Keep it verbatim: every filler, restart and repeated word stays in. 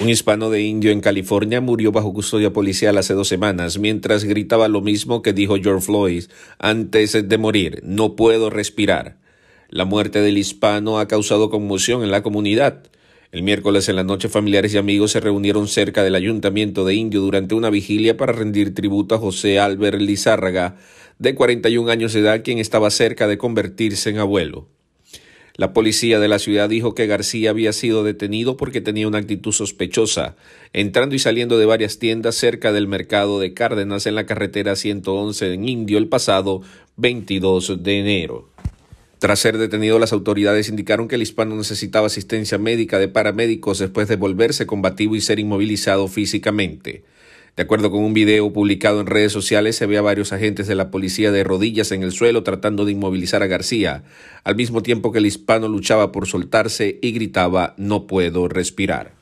Un hispano de Indio en California murió bajo custodia policial hace dos semanas mientras gritaba lo mismo que dijo George Floyd antes de morir: "No puedo respirar". La muerte del hispano ha causado conmoción en la comunidad. El miércoles en la noche, familiares y amigos se reunieron cerca del ayuntamiento de Indio durante una vigilia para rendir tributo a José Albert Lizárraga, de cuarenta y un años de edad, quien estaba cerca de convertirse en abuelo. La policía de la ciudad dijo que García había sido detenido porque tenía una actitud sospechosa, entrando y saliendo de varias tiendas cerca del mercado de Cárdenas en la carretera ciento once en Indio el pasado veintidós de enero. Tras ser detenido, las autoridades indicaron que el hispano necesitaba asistencia médica de paramédicos después de volverse combativo y ser inmovilizado físicamente. De acuerdo con un video publicado en redes sociales, se ve a varios agentes de la policía de rodillas en el suelo tratando de inmovilizar a García, al mismo tiempo que el hispano luchaba por soltarse y gritaba: "No puedo respirar".